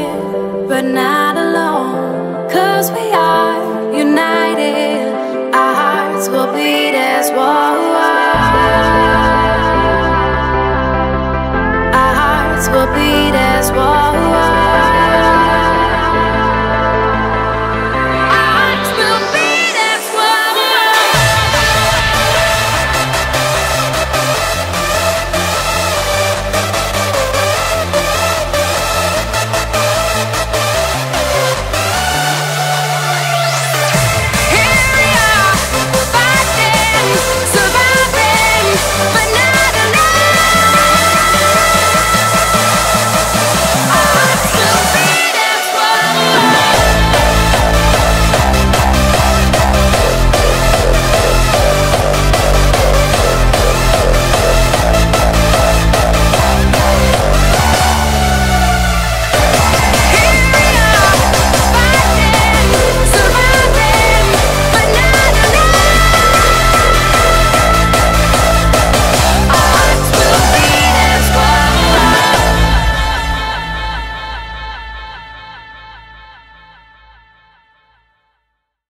divided, but not alone, 'cause we are united. Our hearts will beat as one. Our hearts will beat as one.